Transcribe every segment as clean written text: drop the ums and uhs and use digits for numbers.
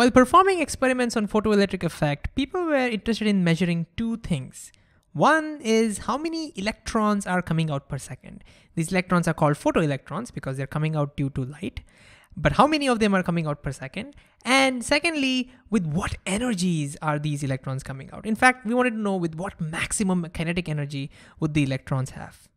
While performing experiments on photoelectric effect, people were interested in measuring two things. One is how many electrons are coming out per second. These electrons are called photoelectrons because they're coming out due to light, but how many of them are coming out per second? And secondly, with what energies are these electrons coming out? In fact, we wanted to know with what maximum kinetic energy would the electrons have.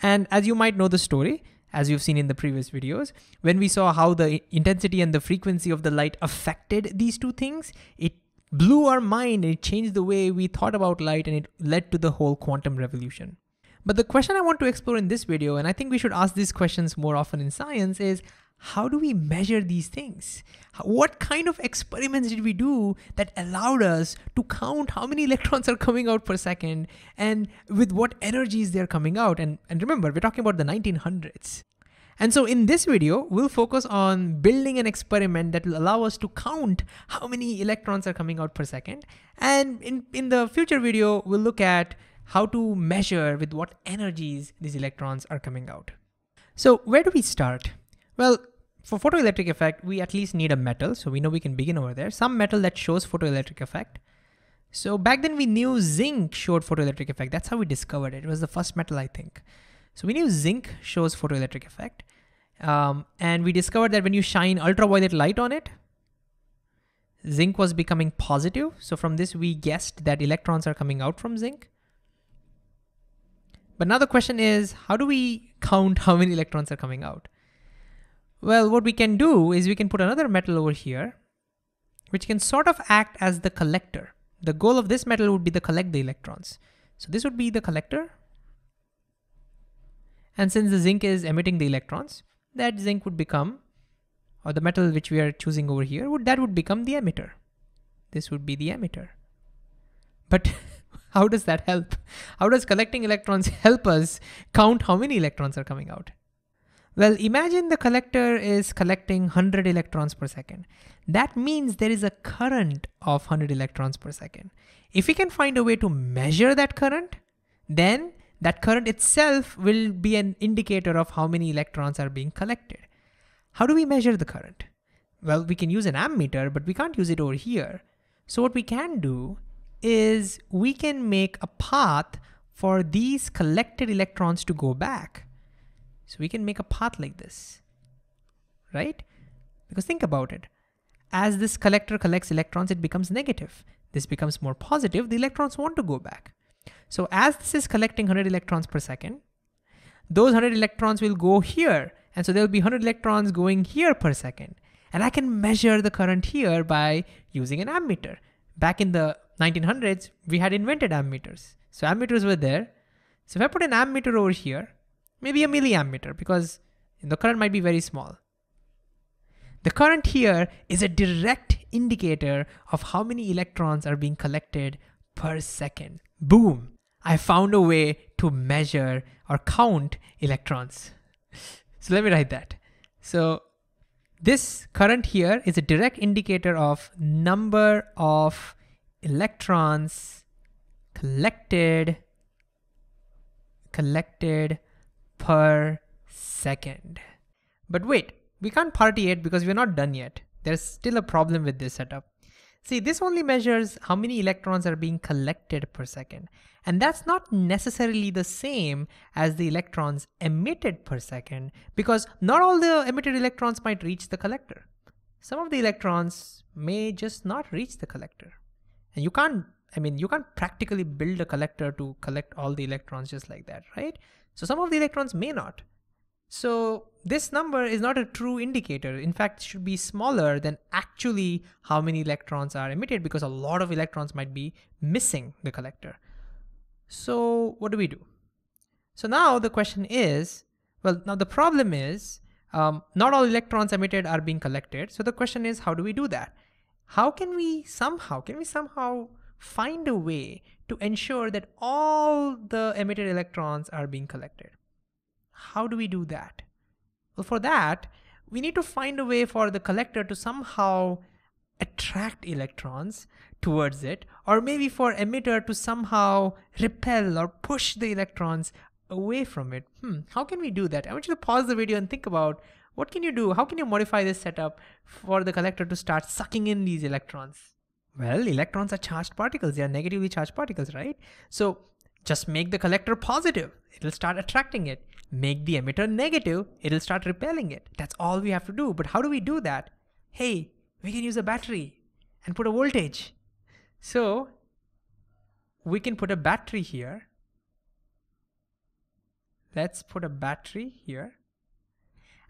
And as you might know the story, as you've seen in the previous videos, when we saw how the intensity and the frequency of the light affected these two things, it blew our mind, it changed the way we thought about light, and it led to the whole quantum revolution. But the question I want to explore in this video, and I think we should ask these questions more often in science, is how do we measure these things? What kind of experiments did we do that allowed us to count how many electrons are coming out per second and with what energies they're coming out? And remember, we're talking about the 1900s. And so in this video, we'll focus on building an experiment that will allow us to count how many electrons are coming out per second. And in the future video, we'll look at how to measure with what energies these electrons are coming out. So where do we start? Well, for photoelectric effect, we at least need a metal, so we know we can begin over there. Some metal that shows photoelectric effect. So back then we knew zinc showed photoelectric effect. That's how we discovered it. It was the first metal, I think. So we knew zinc shows photoelectric effect. And we discovered that when you shine ultraviolet light on it, zinc was becoming positive. So from this, we guessed that electrons are coming out from zinc. But now the question is, how do we count how many electrons are coming out? Well, what we can do is we can put another metal over here, which can sort of act as the collector. The goal of this metal would be to collect the electrons. So this would be the collector. And since the zinc is emitting the electrons, that zinc would become, or the metal which we are choosing over here, would become the emitter. This would be the emitter. But how does that help? How does collecting electrons help us count how many electrons are coming out? Well, imagine the collector is collecting 100 electrons per second. That means there is a current of 100 electrons per second. If we can find a way to measure that current, then that current itself will be an indicator of how many electrons are being collected. How do we measure the current? Well, we can use an ammeter, but we can't use it over here. So what we can do is we can make a path for these collected electrons to go back. So we can make a path like this, right? Because think about it. As this collector collects electrons, it becomes negative. This becomes more positive. The electrons want to go back. So as this is collecting 100 electrons per second, those 100 electrons will go here. And so there'll be 100 electrons going here per second. And I can measure the current here by using an ammeter. Back in the 1900s, we had invented ammeters. So ammeters were there. So if I put an ammeter over here, maybe a milliammeter, because the current might be very small. The current here is a direct indicator of how many electrons are being collected per second. Boom! I found a way to measure or count electrons. So let me write that. So this current here is a direct indicator of number of electrons collected per second. But wait, we can't party yet because we're not done yet. There's still a problem with this setup. See, this only measures how many electrons are being collected per second. And that's not necessarily the same as the electrons emitted per second, because not all the emitted electrons might reach the collector. Some of the electrons may just not reach the collector. And you can't practically build a collector to collect all the electrons just like that, right? So some of the electrons may not. So this number is not a true indicator. In fact, it should be smaller than actually how many electrons are emitted, because a lot of electrons might be missing the collector. So what do we do? So now the question is, well, now the problem is not all electrons emitted are being collected. So the question is, how do we do that? How can we somehow find a way to ensure that all the emitted electrons are being collected? How do we do that? Well, for that, we need to find a way for the collector to somehow attract electrons towards it, or maybe for emitter to somehow repel or push the electrons away from it. How can we do that? I want you to pause the video and think about What can you do? How can you modify this setup for the collector to start sucking in these electrons? Well, electrons are charged particles. They are negatively charged particles, right? So just make the collector positive. It'll start attracting it. Make the emitter negative. It'll start repelling it. That's all we have to do. But how do we do that? Hey, we can use a battery and put a voltage. So we can put a battery here. Let's put a battery here.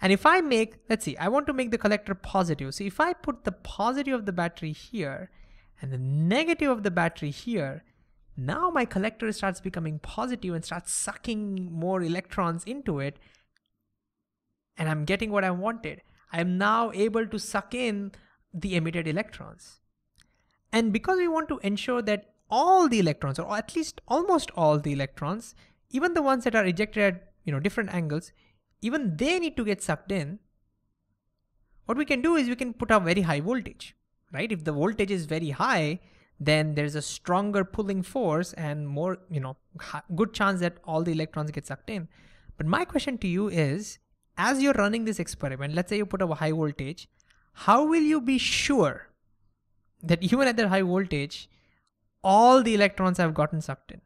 And if I make, let's see, I want to make the collector positive. So if I put the positive of the battery here and the negative of the battery here, now my collector starts becoming positive and starts sucking more electrons into it. And I'm getting what I wanted. I'm now able to suck in the emitted electrons. And because we want to ensure that all the electrons, or at least almost all the electrons, even the ones that are ejected at different angles, even they need to get sucked in. What we can do is we can put up very high voltage, right? If the voltage is very high, then there's a stronger pulling force and more, good chance that all the electrons get sucked in. But my question to you is, as you're running this experiment, let's say you put up a high voltage, how will you be sure that even at that high voltage, all the electrons have gotten sucked in?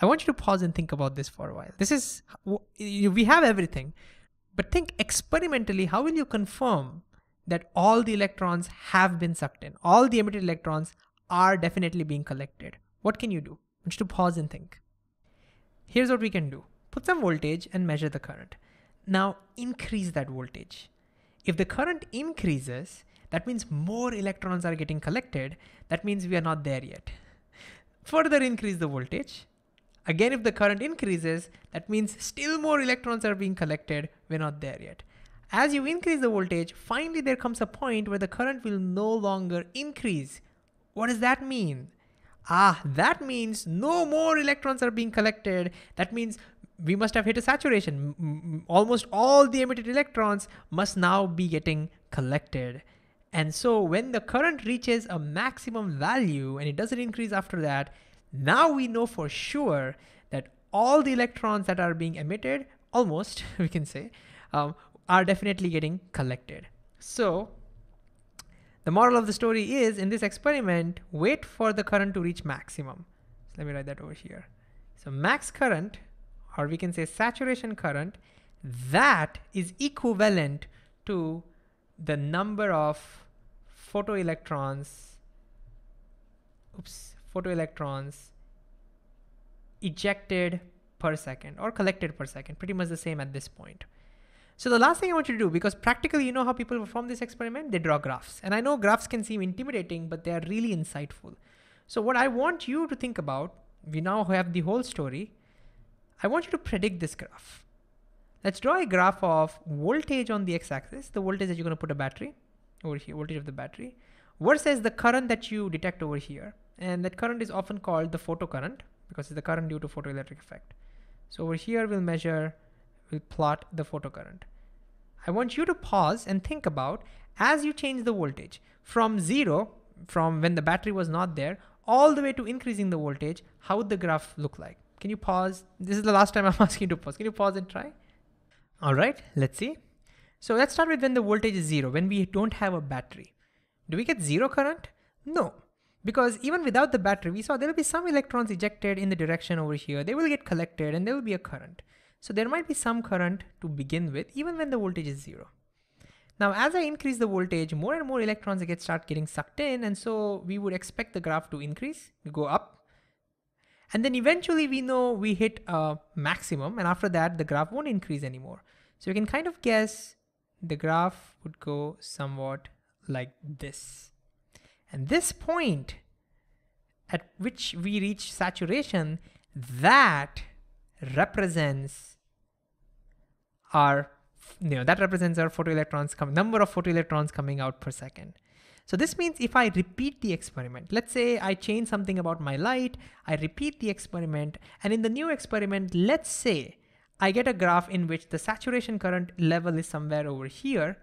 I want you to pause and think about this for a while. This is, we have everything, but think experimentally, how will you confirm that all the electrons have been sucked in? All the emitted electrons are definitely being collected. What can you do? I want you to pause and think. Here's what we can do. Put some voltage and measure the current. Now increase that voltage. If the current increases, that means more electrons are getting collected. That means we are not there yet. Further increase the voltage. Again, if the current increases, that means still more electrons are being collected. We're not there yet. As you increase the voltage, finally there comes a point where the current will no longer increase. What does that mean? Ah, that means no more electrons are being collected. That means we must have hit a saturation. Almost all the emitted electrons must now be getting collected. And so when the current reaches a maximum value and it doesn't increase after that, now we know for sure that all the electrons that are being emitted, almost we can say, are definitely getting collected. So the moral of the story is, in this experiment, wait for the current to reach maximum. So let me write that over here. So max current, or we can say saturation current, that is equivalent to the number of photoelectrons ejected per second or collected per second, pretty much the same at this point. So the last thing I want you to do, because practically you know how people perform this experiment, they draw graphs. And I know graphs can seem intimidating, but they are really insightful. So what I want you to think about, we now have the whole story. I want you to predict this graph. Let's draw a graph of voltage on the x-axis, the voltage that you're going to put a battery over here, voltage of the battery, versus the current that you detect over here. And that current is often called the photocurrent because it's the current due to photoelectric effect. So over here we'll plot the photocurrent. I want you to pause and think about, as you change the voltage from zero, from when the battery was not there, all the way to increasing the voltage, how would the graph look like? Can you pause? This is the last time I'm asking you to pause. Can you pause and try? All right, let's see. So let's start with when the voltage is zero, when we don't have a battery. Do we get zero current? No. Because even without the battery, we saw there will be some electrons ejected in the direction over here. They will get collected and there will be a current. So there might be some current to begin with, even when the voltage is zero. Now, as I increase the voltage, more and more electrons start getting sucked in. And so we would expect the graph to increase, go up. And then eventually we know we hit a maximum. And after that, the graph won't increase anymore. So you can kind of guess the graph would go somewhat like this. And this point at which we reach saturation, that represents our, that represents our number of photoelectrons coming out per second. So this means if I repeat the experiment, let's say I change something about my light, I repeat the experiment, and in the new experiment, let's say I get a graph in which the saturation current level is somewhere over here.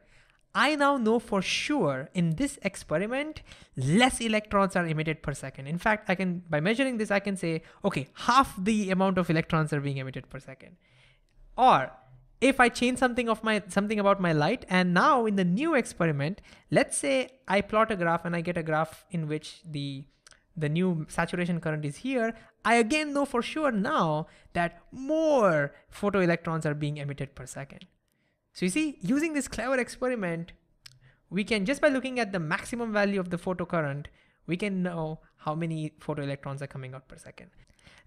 I now know for sure in this experiment, less electrons are emitted per second. In fact, I can, by measuring this, I can say, okay, half the amount of electrons are being emitted per second. Or if I change something about my light. And now in the new experiment, let's say I plot a graph and I get a graph in which the new saturation current is here. I again know for sure now that more photoelectrons are being emitted per second. So you see, using this clever experiment, we can, just by looking at the maximum value of the photocurrent, we can know how many photoelectrons are coming out per second.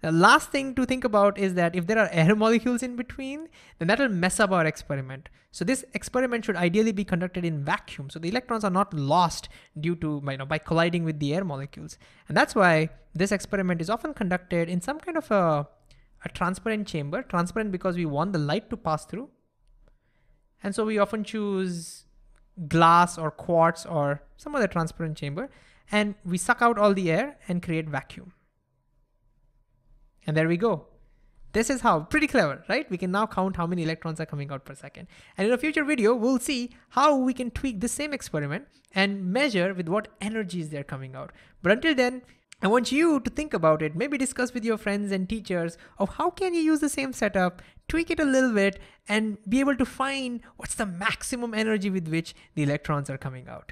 The last thing to think about is that if there are air molecules in between, then that will mess up our experiment. So this experiment should ideally be conducted in vacuum, so the electrons are not lost due to, by colliding with the air molecules. And that's why this experiment is often conducted in some kind of a transparent chamber, transparent because we want the light to pass through. And so we often choose glass or quartz or some other transparent chamber, and we suck out all the air and create vacuum. And there we go. This is how, pretty clever, right? We can now count how many electrons are coming out per second. And in a future video, we'll see how we can tweak the same experiment and measure with what energies they're coming out. But until then, I want you to think about it, maybe discuss with your friends and teachers of how can you use the same setup, tweak it a little bit, and be able to find what's the maximum energy with which the electrons are coming out.